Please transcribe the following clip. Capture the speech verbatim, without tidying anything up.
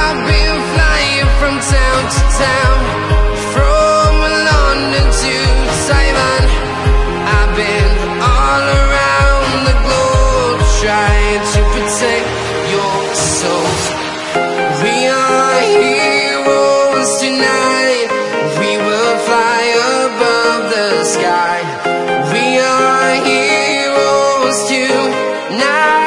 I've been flying from town to town, from London to Taiwan. I've been all around the globe, trying to protect your soul. We are heroes tonight. We will fly above the sky. We are heroes tonight.